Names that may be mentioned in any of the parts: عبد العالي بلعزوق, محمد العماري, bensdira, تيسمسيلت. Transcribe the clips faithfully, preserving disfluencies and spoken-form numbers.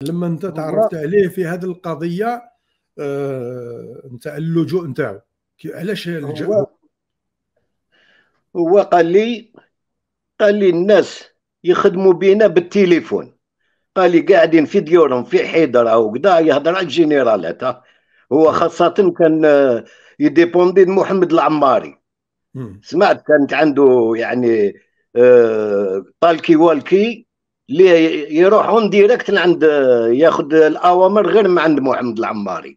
لما انت تعرفت عليه في هذه القضيه نتاع اللجوء نتاعو، علاش لجأ؟ هو, هو قال لي قال لي الناس يخدموا بينا بالتليفون، قال لي قاعدين في ديورهم في حيدر او كذا، يهضر على الجنرالات، هو خاصه كان يديبوندي محمد العماري. سمعت كانت عنده يعني آه طالكي والكي اللي يروحون ديريكت عند ياخذ الاوامر غير من عند محمد العماري.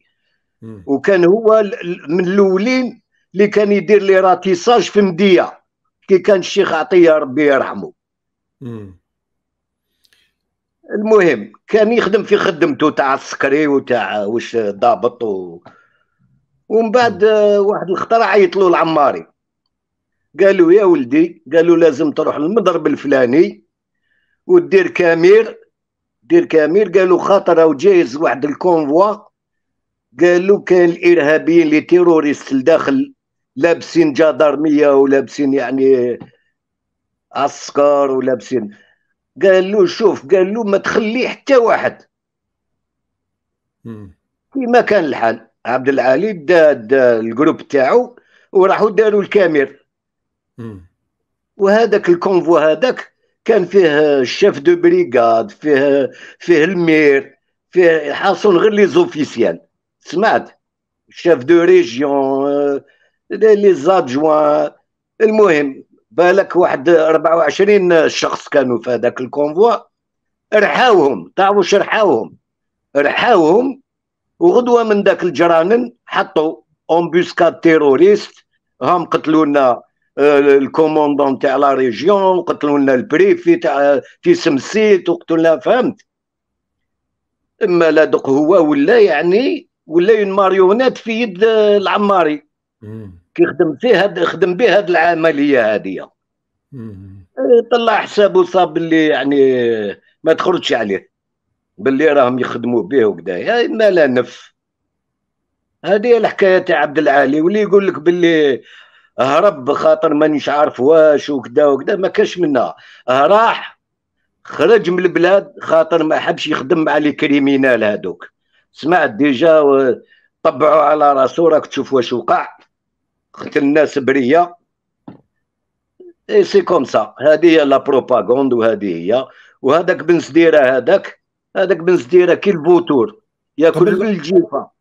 مم. وكان هو من الاولين اللي كان يدير لي راتيساج في مديه كي كان الشيخ عطيه ربي يرحمه. مم. المهم كان يخدم في خدمته تاع السكري وتاع واش ضابط و... ومن بعد آه واحد الخطره عيطلو العماري، قالوا يا ولدي، قالوا لازم تروح للمضرب الفلاني ودير كامير، دير كامير، قالوا خاطر او جايز واحد الكونفوا، قالوا كان الارهابيين اللي تيروريست لداخل لابسين جدارميه ولابسين يعني عسكر ولابسين، قالوا شوف، قالوا ما تخلي حتى واحد. كيما كان الحال عبد العالي دا, دا الجروب تاعو وراحوا داروا الكامير. وهذاك الكونفو هذاك كان فيه الشيف دو بريغاد، فيه فيه المير، فيه حاصل غير لي زوفيسيال. سمعت الشيف دو ريجيون، لي زادجوان. المهم بالك واحد أربعة وعشرين شخص كانوا في هذاك الكونفو، رحاوهم. تعرفوا واش رحاوهم؟ رحاوهم وغدوه من ذاك الجرانن حطوا امبوسكاد تيروريست، هم قتلوا لنا الكوموندون تاع لا ريجيون، قتلوا لنا البريفي تاع في سمسيت، وقتلوا لنا. فهمت؟ اما لا دق هو ولا يعني ولا اون ماريونات في يد العماري كي خدم فيه هاد، خدم به هاد العمليه هذه. طلع حسابه، صاب اللي يعني ما تخرجش عليه باللي راهم يخدموا به وكذا، ما لا نف. هذه الحكايه تاع عبد العالي. واللي يقول لك باللي هرب خاطر مانيش عارف واش وكذا وكذا، ما كاش منها. راح خرج من البلاد خاطر ما حبش يخدم مع لي كريمينال هذوك. سمعت ديجا طبعوا على راسو، راك تشوف واش وقع، قتل الناس بريه. اي سي كوم سا، هذه هي لا بروباغوند. وهذه هي، وهذاك بنسديره، هذاك هذاك بنسديره كي البوتور ياكل بالجيفه.